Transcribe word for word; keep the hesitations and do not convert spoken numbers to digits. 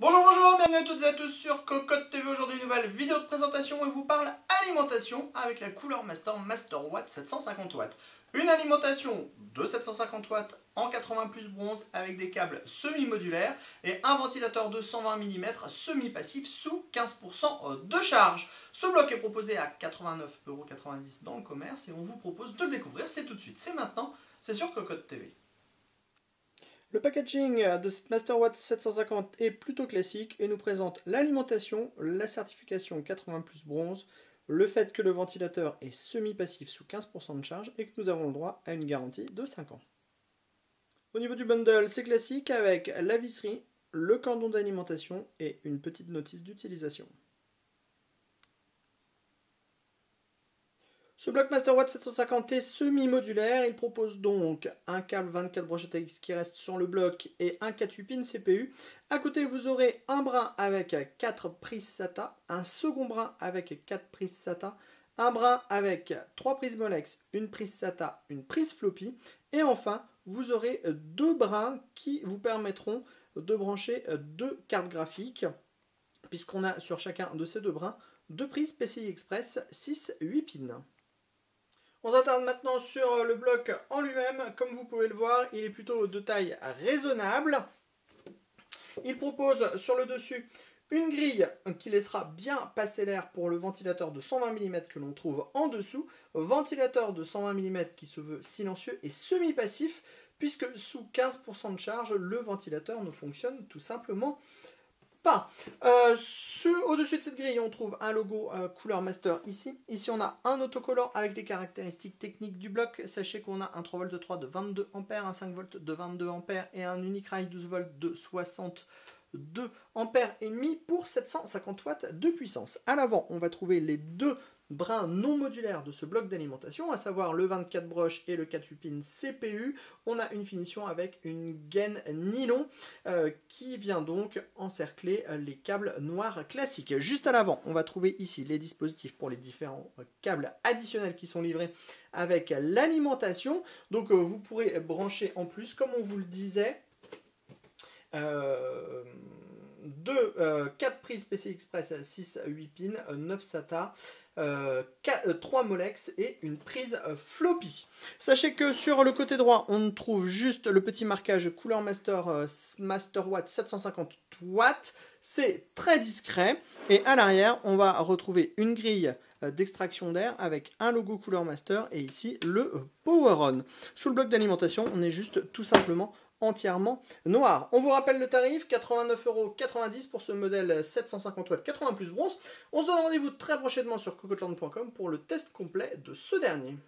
Bonjour bonjour, bienvenue à toutes et à tous sur Cowcotland. Aujourd'hui une nouvelle vidéo de présentation où je vous parle alimentation avec la Cooler Master Masterwatt sept cent cinquante watts. Une alimentation de sept cent cinquante watts en quatre-vingts plus bronze avec des câbles semi-modulaires et un ventilateur de cent vingt millimètres semi-passif sous quinze pour cent de charge. Ce bloc est proposé à quatre-vingt-neuf euros quatre-vingt-dix dans le commerce et on vous propose de le découvrir, c'est tout de suite, c'est maintenant, c'est sur Cowcotland T V. Le packaging de cette Masterwatt sept cent cinquante est plutôt classique et nous présente l'alimentation, la certification quatre-vingts plus bronze, le fait que le ventilateur est semi-passif sous quinze pour cent de charge et que nous avons le droit à une garantie de cinq ans. Au niveau du bundle, c'est classique avec la visserie, le cordon d'alimentation et une petite notice d'utilisation. Ce bloc Masterwatt sept cent cinquante est semi-modulaire, il propose donc un câble vingt-quatre brochettes A X qui reste sur le bloc et un quatre huit pins C P U. À côté, vous aurez un bras avec quatre prises SATA, un second bras avec quatre prises SATA, un bras avec trois prises Molex, une prise SATA, une prise floppy. Et enfin, vous aurez deux bras qui vous permettront de brancher deux cartes graphiques, puisqu'on a sur chacun de ces deux bras deux prises P C I Express, six huit pins. On s'attarde maintenant sur le bloc en lui-même. Comme vous pouvez le voir, il est plutôt de taille raisonnable. Il propose sur le dessus une grille qui laissera bien passer l'air pour le ventilateur de cent vingt millimètres que l'on trouve en dessous. Ventilateur de cent vingt millimètres qui se veut silencieux et semi-passif, puisque sous quinze pour cent de charge, le ventilateur ne fonctionne tout simplement pas. Euh, Au-dessus de cette grille, on trouve un logo euh, Cooler Master ici. Ici, on a un autocollant avec des caractéristiques techniques du bloc. Sachez qu'on a un trois volts de trois de vingt-deux ampères, un cinq volts de vingt-deux ampères et un unique rail douze volts de soixante-deux ampères et demi pour sept cent cinquante watts de puissance. À l'avant, on va trouver les deux bras non modulaires de ce bloc d'alimentation, à savoir le vingt-quatre broches et le quatre huit pins C P U. On a une finition avec une gaine nylon euh, qui vient donc encercler les câbles noirs classiques. Juste à l'avant, on va trouver ici les dispositifs pour les différents câbles additionnels qui sont livrés avec l'alimentation. Donc euh, vous pourrez brancher en plus, comme on vous le disait, Euh, deux, euh, quatre prises P C I Express, six huit pins, neuf SATA, euh, trois Molex et une prise floppy. Sachez que sur le côté droit, on trouve juste le petit marquage Cooler Master euh, Masterwatt sept cent cinquante watts. C'est très discret. Et à l'arrière, on va retrouver une grille d'extraction d'air avec un logo Cooler Master et ici le Power On. Sous le bloc d'alimentation, on est juste tout simplement entièrement noir. On vous rappelle le tarif, quatre-vingt-neuf euros quatre-vingt-dix pour ce modèle sept cent cinquante watts quatre-vingts plus bronze. On se donne rendez-vous très prochainement sur cowcotland point com pour le test complet de ce dernier.